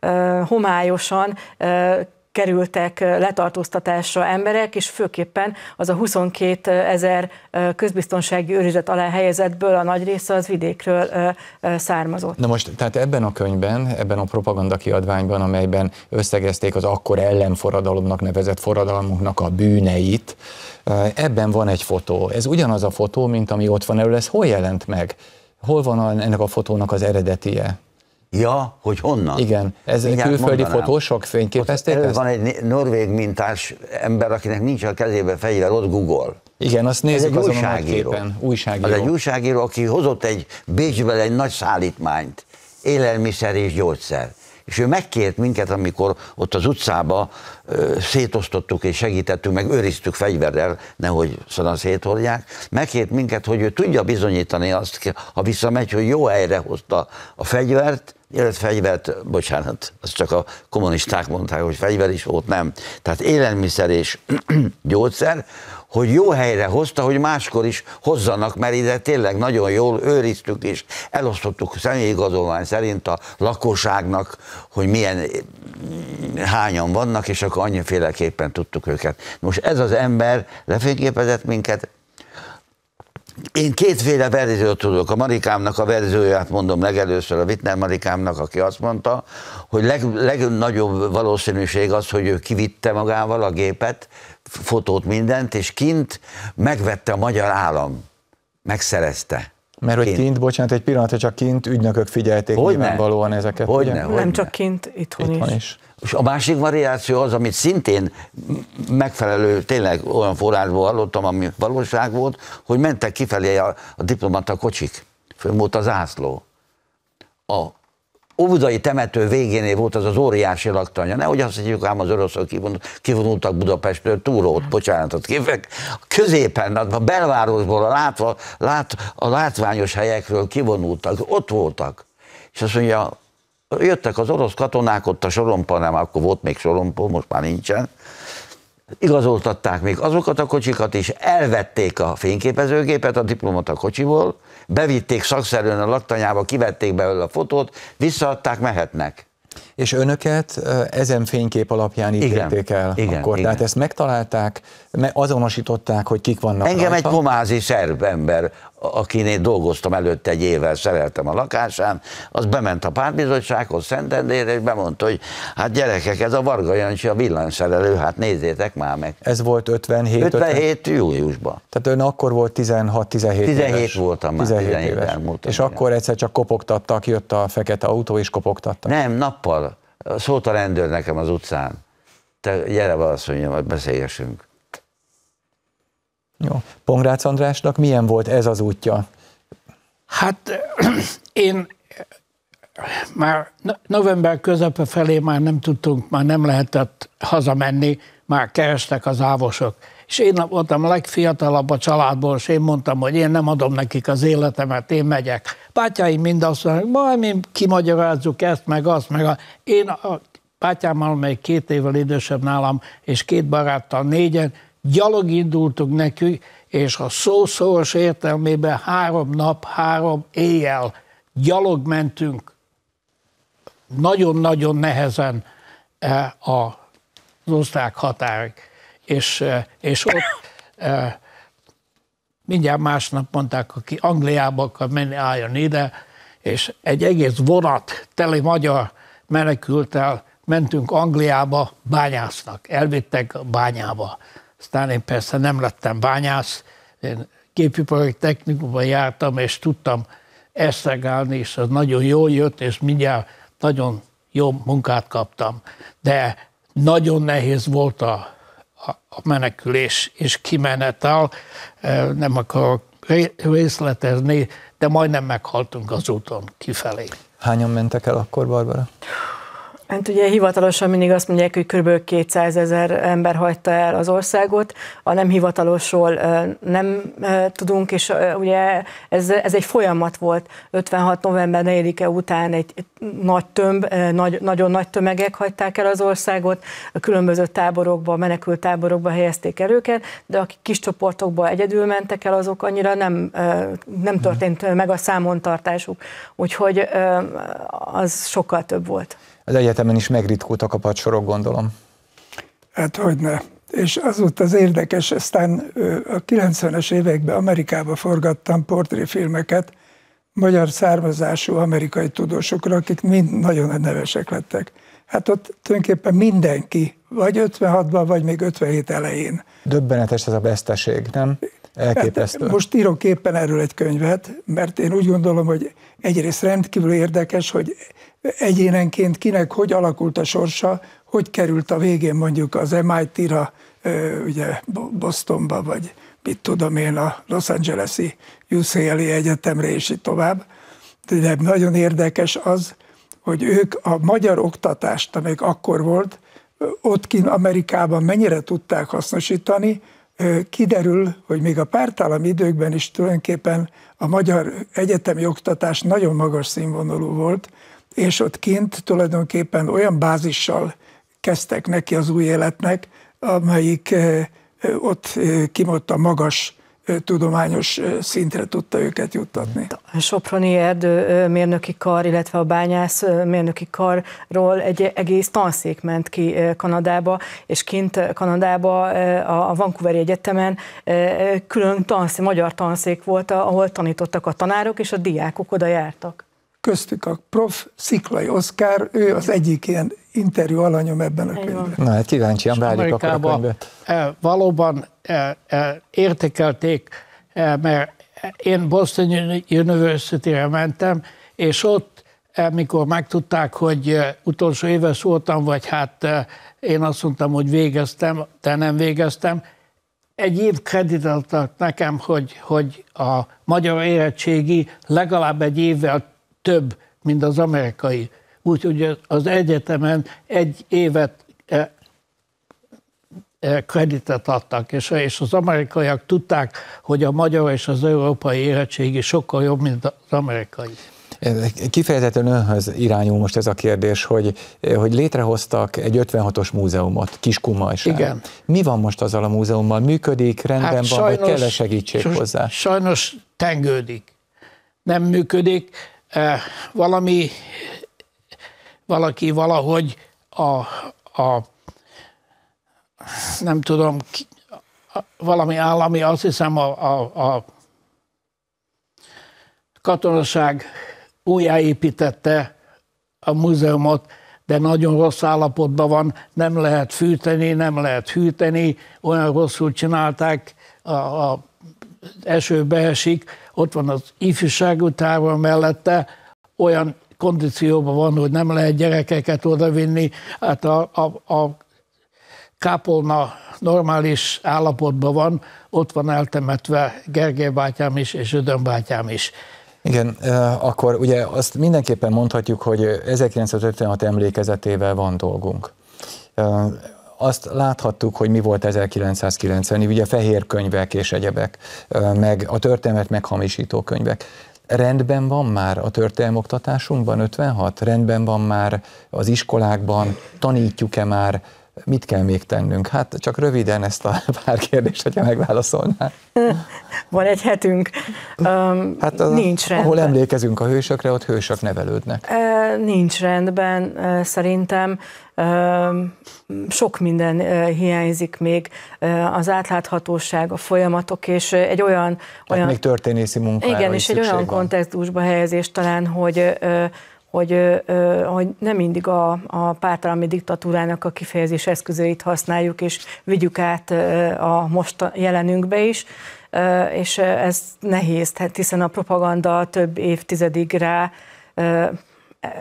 ö, homályosan ö, kerültek letartóztatásra emberek, és főképpen az a huszonkétezer közbiztonsági őrizet alá helyezettből a nagy része az vidékről származott. Na most, tehát ebben a könyvben, ebben a propaganda kiadványban, amelyben összegezték az akkor ellenforradalomnak nevezett forradalmunknak a bűneit, ebben van egy fotó. Ez ugyanaz a fotó, mint ami ott van elő, ez hol jelent meg? Hol van ennek a fotónak az eredetie? Ja, hogy honnan? Igen, ez mindjárt külföldi mondanám. Fotósok fényképezték ezt? Van egy norvég mintás ember, akinek nincs a kezébe fegyver, ott Google. Igen, azt nézzük azon a képen. Újságíró. Az egy újságíró, aki hozott egy Bécsből egy nagy szállítmányt, élelmiszer és gyógyszer. És ő megkért minket, amikor ott az utcába ö, szétosztottuk és segítettük, meg őriztük fegyverrel, nehogy szóval széthordják, megkért minket, hogy ő tudja bizonyítani azt, ha visszamegy, hogy jó helyre hozta a fegyvert, illetve fegyvert, bocsánat, azt csak a kommunisták mondták, hogy fegyver is volt, nem. Tehát élelmiszer és gyógyszer, hogy jó helyre hozta, hogy máskor is hozzanak, mert ide tényleg nagyon jól őriztük és elosztottuk személyigazolvány szerint a lakosságnak, hogy milyen hányan vannak, és akkor annyiféleképpen tudtuk őket. Most ez az ember lefényképezett minket. Én kétféle verziót tudok. A Marikámnak a verzióját mondom legelőször, a Wittner Marikámnak, aki azt mondta, hogy leg, legnagyobb valószínűség az, hogy ő kivitte magával a gépet, fotót, mindent, és kint megvette a magyar állam. Megszerezte. Mert hogy kint, kint bocsánat, egy pillanatra csak kint ügynökök figyelték hogy nyilvánvalóan ne? ezeket. Hogy ne, hogy nem csak kint, itthon, itthon is. is. És a másik variáció az, amit szintén megfelelő, tényleg olyan forrásból hallottam, ami valóság volt, hogy mentek kifelé a, a diplomata kocsik, fönn volt a zászló. A óbudai temető végénél volt az az óriási laktanya, nehogy azt higgyük, ám az oroszok kivonultak Budapestről, túrót, bocsánatot kívek. Középen, a belvárosból, a, látva, lát, a látványos helyekről kivonultak, ott voltak. És azt mondja, jöttek az orosz katonák ott a Sorompon, nem, akkor volt még Sorompó, most már nincsen. Igazoltatták még azokat a kocsikat is, elvették a fényképezőgépet a diplomata kocsiból, bevitték szakszerűen a laktanyába, kivették belőle a fotót, visszaadták, mehetnek. És önöket ezen fénykép alapján ítélték el igen, akkor? Igen. Tehát ezt megtalálták, azonosították, hogy kik vannak Engem rajta. Egy komázi szerb ember, akinél dolgoztam előtte egy évvel, szereltem a lakásán, az bement a pártbizottsághoz, Szentendérre, és bemondta, hogy hát gyerekek, ez a Varga Jancsi, a villanyszerelő, hát nézzétek már meg. Ez volt ötvenhét júliusban. Tehát ön akkor volt tizenhat-tizenhét éves. tizenhét voltam már, tizenhét éves. Elmúltam, és igen. Akkor egyszer csak kopogtattak, jött a fekete autó, és kopogtattak. Nem, nappal. Szólt a rendőr nekem az utcán. Te gyere valasszonyom, majd beszélgessünk. Jó. Pongrácz Andrásnak milyen volt ez az útja? Hát én már november közepe felé már nem tudtunk, már nem lehetett hazamenni, már kerestek az ávosok. És én voltam a legfiatalabb a családból, és én mondtam, hogy én nem adom nekik az életemet, én megyek. Bátyáim mind azt mondják, majd mi kimagyarázzuk ezt, meg azt, meg a... Én a bátyámmal, még két évvel idősebb nálam, és két baráttal, négyen, gyalog indultunk nekünk, és a szó szoros értelmében három nap, három éjjel gyalog mentünk nagyon-nagyon nehezen az osztrák határig. És, és ott mindjárt másnap mondták, aki Angliába akar menni, álljon ide, és egy egész vonat teli magyar menekültel mentünk Angliába bányásznak, elvittek a bányába. Aztán én persze nem lettem bányász, én gépipari technikumban jártam, és tudtam esztergálni, és az nagyon jól jött, és mindjárt nagyon jó munkát kaptam. De nagyon nehéz volt a, a, a menekülés és kimenetel, nem akarok részletezni, de majdnem meghaltunk az úton kifelé. Hányan mentek el akkor, Barbara? Hát ugye hivatalosan mindig azt mondják, hogy kb. kétszázezer ember hagyta el az országot, a nem hivatalosról nem tudunk, és ugye ez, ez egy folyamat volt. ötvenhat november negyedike után egy nagy tömb, nagy, nagyon nagy tömegek hagyták el az országot, a különböző táborokba, menekült táborokba helyezték el őket, de akik kis csoportokba egyedül mentek el, azok annyira nem, nem történt meg a számontartásuk, úgyhogy az sokkal több volt. Az egyetemen is megritkultak a padsorok, gondolom. Hát hogyne. És az volt az érdekes, aztán a kilencvenes években Amerikába forgattam portréfilmeket magyar származású amerikai tudósokra, akik mind nagyon nevesek lettek. Hát ott tulajdonképpen mindenki, vagy ötvenhatban, vagy még ötvenhét elején. Döbbenetes ez a veszteség, nem? Elképesztő. Hát most írok éppen erről egy könyvet, mert én úgy gondolom, hogy egyrészt rendkívül érdekes, hogy egyénenként kinek hogy alakult a sorsa, hogy került a végén mondjuk az em i té-ra, ugye Bostonba, vagy mit tudom én, a Los Angeles-i u cé el á egyetemre, és így tovább. De nagyon érdekes az, hogy ők a magyar oktatást, amelyik akkor volt, ott kint Amerikában mennyire tudták hasznosítani. Kiderül, hogy még a pártállami időkben is tulajdonképpen a magyar egyetemi oktatás nagyon magas színvonalú volt, és ott kint tulajdonképpen olyan bázissal kezdtek neki az új életnek, amelyik ott kimondta magas tudományos szintre tudta őket juttatni. A soproni erdőmérnöki kar, illetve a bányász mérnöki karról egy egész tanszék ment ki Kanadába, és kint Kanadába a Vancouveri Egyetemen külön tanszék, magyar tanszék volt, ahol tanítottak a tanárok, és a diákok oda jártak. Köztük a prof. Sziklai Oszkár, ő az egyik ilyen interjú alanyom ebben a könyvben. Na, hát kíváncsian várjuk akkor a könyvet. Valóban értékelték, mert én Boston University-re mentem, és ott, mikor megtudták, hogy utolsó éves voltam, vagy hát én azt mondtam, hogy végeztem, de nem végeztem, egy év kreditáltak nekem, hogy, hogy a magyar érettségi legalább egy évvel több, mint az amerikai. Úgyhogy az egyetemen egy évet eh, eh, kreditet adtak, és, és az amerikaiak tudták, hogy a magyar és az európai érettségi sokkal jobb, mint az amerikai. Kifejezetten önhöz irányul most ez a kérdés, hogy, hogy létrehoztak egy ötvenhatos múzeumot Kiskunmajsán. Igen. Mi van most azzal a múzeummal? Működik, rendben hát van, sajnos, vagy kell-e segítség sajnos, hozzá? Sajnos tengődik. Nem működik. Valami, valaki valahogy a, a nem tudom, valami állami, azt hiszem a, a, a katonaság újjáépítette a múzeumot, de nagyon rossz állapotban van, nem lehet fűteni, nem lehet hűteni, olyan rosszul csinálták, a, a esőbe esik, ott van az ifjúságutában mellette, olyan kondícióban van, hogy nem lehet gyerekeket odavinni, hát a, a, a kápolna normális állapotban van, ott van eltemetve Gergely bátyám is, és Ödön bátyám is. Igen, akkor ugye azt mindenképpen mondhatjuk, hogy ezerkilencszázötvenhat emlékezetével van dolgunk. Azt láthattuk, hogy mi volt ezerkilencszázkilencvenig, ugye fehér könyvek és egyebek, meg a történelmet meghamisító könyvek. Rendben van már a történelmoktatásunkban ötvenhat? Rendben van már az iskolákban? Tanítjuk-e már? Mit kell még tennünk? Hát csak röviden ezt a pár kérdést, hogyha megválaszolnál. Van egy hetünk. Um, hát az, nincs rendben. Ahol emlékezünk a hősökre, ott hősök nevelődnek. Uh, nincs rendben, uh, szerintem. Sok minden hiányzik még, az átláthatóság, a folyamatok, és egy olyan... olyan még történészi munkára. Igen, és egy olyan kontextusba helyezés talán, hogy, hogy, hogy nem mindig a, a pártálami diktatúrának a kifejezés eszközeit használjuk, és vigyük át a most jelenünkbe is, és ez nehéz, hiszen a propaganda több évtizedig rá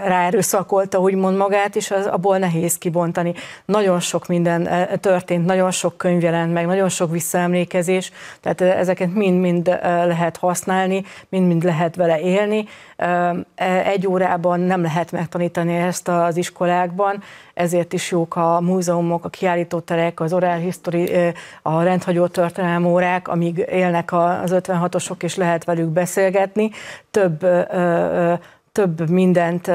ráerőszakolta úgymond magát, és az, abból nehéz kibontani. Nagyon sok minden történt, nagyon sok könyv jelent meg, nagyon sok visszaemlékezés, tehát ezeket mind-mind lehet használni, mind-mind lehet vele élni. Egy órában nem lehet megtanítani ezt az iskolákban, ezért is jók a múzeumok, a kiállítóterek, az orálhisztori, a rendhagyó történelmi órák, amíg élnek az ötvenhatosok, és lehet velük beszélgetni. Több több mindent,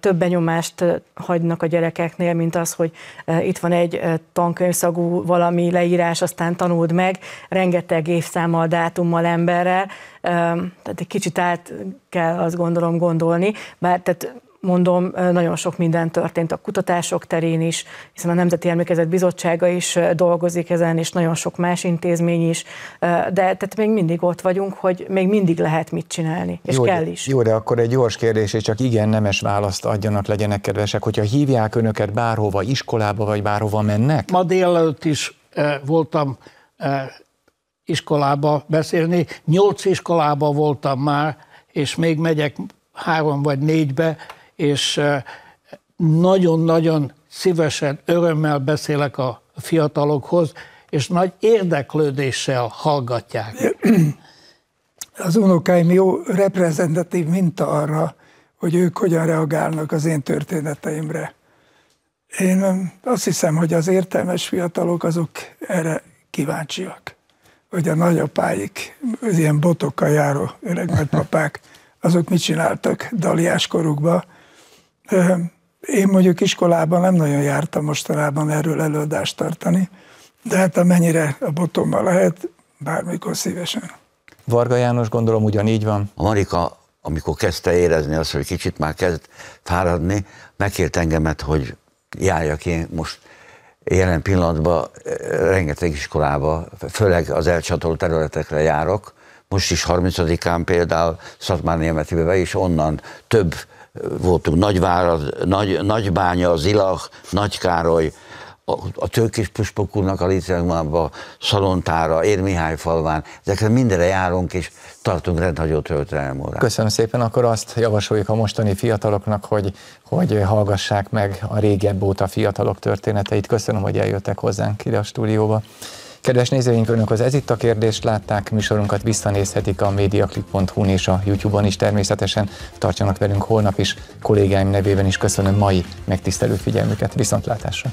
több benyomást hagynak a gyerekeknél, mint az, hogy itt van egy tankönyvszagú valami leírás, aztán tanuld meg, rengeteg évszámmal, dátummal, emberrel. Tehát egy kicsit át kell, azt gondolom, gondolni, bár tehát mondom, nagyon sok minden történt a kutatások terén is, hiszen a Nemzeti Emlékezet Bizottsága is dolgozik ezen, és nagyon sok más intézmény is, de tehát még mindig ott vagyunk, hogy még mindig lehet mit csinálni, és jó, kell is. Jó, de akkor egy gyors kérdés, és csak igen nemes választ adjanak, legyenek kedvesek, hogyha hívják önöket bárhova, iskolába, vagy bárhova mennek? Ma délelőtt is eh, voltam eh, iskolába beszélni, nyolc iskolába voltam már, és még megyek három vagy négybe, és nagyon-nagyon szívesen, örömmel beszélek a fiatalokhoz, és nagy érdeklődéssel hallgatják. Az unokáim jó reprezentatív minta arra, hogy ők hogyan reagálnak az én történeteimre. Én azt hiszem, hogy az értelmes fiatalok azok erre kíváncsiak, hogy a nagyapáik, az ilyen botokkal járó öreg nagypapák, azok mit csináltak daliás korukba. Én mondjuk iskolában nem nagyon jártam mostanában erről előadást tartani, de hát amennyire a botommal lehet, bármikor szívesen. Varga János, gondolom ugyanígy van. A Marika, amikor kezdte érezni azt, hogy kicsit már kezd fáradni, megkért engemet, hogy járjak én most jelen pillanatban rengeteg iskolába, főleg az elcsatolt területekre járok. Most is harmincadikán például Szatmárnémetibe, és onnan több voltunk, Nagyvárad, Nagy, Nagybánya, Zilach, Nagykároly, a, a Tőkés Püspök úrnak a liceumában, Szalontára, Érmihályfalván, ezekre mindenre járunk, és tartunk rendhagyó történelmi órát. Köszönöm szépen, akkor azt javasoljuk a mostani fiataloknak, hogy, hogy hallgassák meg a régebb óta fiatalok történeteit. Köszönöm, hogy eljöttek hozzánk ide a stúdióba. Kedves nézőink, önök az Ez itt a kérdést látták, műsorunkat visszanézhetik a mediaclip pont hu-n és a YouTube-on is természetesen. Tartsanak velünk holnap is, kollégáim nevében is köszönöm mai megtisztelő figyelmüket. Viszontlátásra!